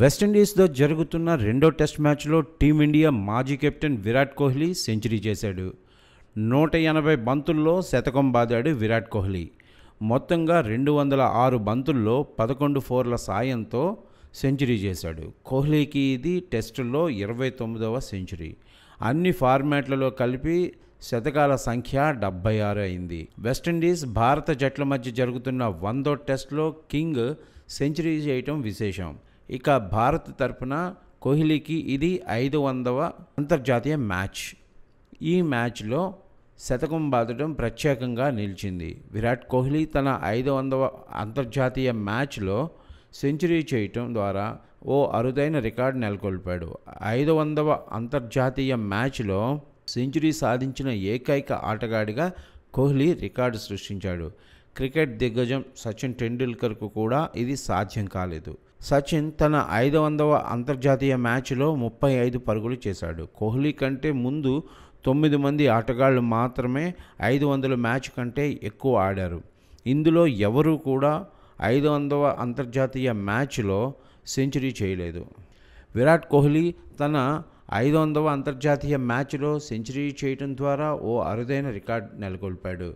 West Indies తో జరుగుతున్న రెండో టెస్ట్ మ్యాచ్లో టీమిండియా మాజీ కెప్టెన్ విరాట్ కోహ్లీ సెంచరీ చేశాడు. 180 బంతుల్లో శతకం బాదాడు విరాట్ కోహ్లీ. మొత్తంగా 206 బంతుల్లో 11 ఫోర్ల సాయంతో సెంచరీ చేశాడు. కోహ్లీకి ఇది టెస్టుల్లో 29వ సెంచరీ. అన్ని ఫార్మాట్లలో కలిపి శతకాల సంఖ్య 76 అయింది. వెస్టిండీస్ భారత జట్ల మధ్య జరుగుతున్న 100వ టెస్టులో కింగ్ సెంచరీ చేయటం విశేషం. ఇక భారత్ తరపున కోహ్లీకి ఇది 500వ అంతర్జాతీయ మ్యాచ్. ఈ మ్యాచ్లో శతకం బాదడం ప్రత్యేకంగా నిలిచింది. విరాట్ కోహ్లీ తన 500వ అంతర్జాతీయ మ్యాచ్లో సెంచరీ చేయటం ద్వారా ఓ అరుదైన రికార్డు నెలకొల్పాడు. 500వ అంతర్జాతీయ మ్యాచ్లో సెంచరీ సాధించిన ఏకైక ఆటగాడిగా కోహ్లీ రికార్డు సృష్టించాడు. క్రికెట్ దిగ్గజం సచిన్ టెండూల్కర్కు కూడా ఇది సాధ్యం కాలేదు. సచిన్ తన 500వ అంతర్జాతీయ మ్యాచ్లో 35 పరుగులు చేశాడు. కోహ్లీ కంటే ముందు 9 మంది ఆటగాళ్లు మాత్రమే 500 మ్యాచ్ కంటే ఎక్కువ ఆడారు. ఇందులో ఎవరూ కూడా 500వ అంతర్జాతీయ మ్యాచ్లో సెంచరీ చేయలేదు. విరాట్ కోహ్లీ తన 500వ అంతర్జాతీయ మ్యాచ్లో సెంచరీ చేయడం ద్వారా ఓ అరుదైన రికార్డు నెలకొల్పాడు.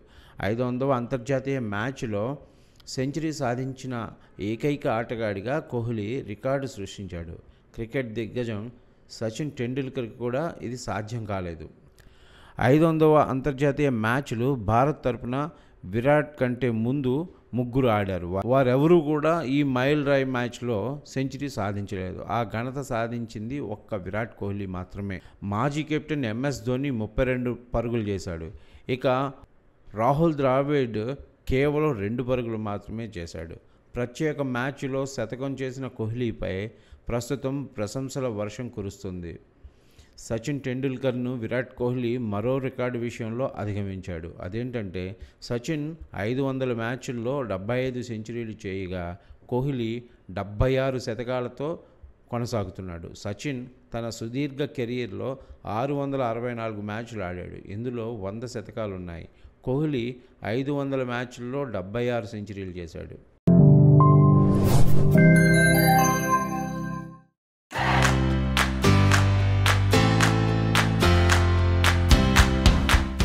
500వ అంతర్జాతీయ మ్యాచ్లో సెంచరీ సాధించిన ఏకైక ఆటగాడిగా కోహ్లీ రికార్డు సృష్టించాడు. క్రికెట్ దిగ్గజం సచిన్ టెండూల్కర్ కూడా ఇది సాధ్యం కాలేదు. 500వ అంతర్జాతీయ మ్యాచ్లు భారత్ తరపున విరాట్ కంటే ముందు ముగ్గురు ఆడారు. వారెవరూ కూడా ఈ మైల్ రాయ్ మ్యాచ్లో సెంచరీ సాధించలేదు. ఆ ఘనత సాధించింది ఒక్క విరాట్ కోహ్లీ మాత్రమే. మాజీ కెప్టెన్ MS ధోని 32 పరుగులు చేశాడు. ఇక రాహుల్ ద్రావేడ్ కేవలం 2 పరుగులు మాత్రమే చేశాడు. ప్రత్యేక మ్యాచ్లో శతకం చేసిన కోహ్లీపై ప్రస్తుతం ప్రశంసల వర్షం కురుస్తుంది. సచిన్ టెండూల్కర్ను విరాట్ కోహ్లీ మరో రికార్డు విషయంలో అధిగమించాడు. అదేంటంటే సచిన్ 500 మ్యాచ్ల్లో 75 సెంచరీలు చేయగా కోహ్లీ 76 శతకాలతో కొనసాగుతున్నాడు. సచిన్ తన సుదీర్ఘ కెరీర్లో 664 మ్యాచ్లు ఆడాడు. ఇందులో 100 శతకాలు ఉన్నాయి. కోహ్లీ 500 మ్యాచ్ల్లో 76 సెంచరీలు చేశాడు.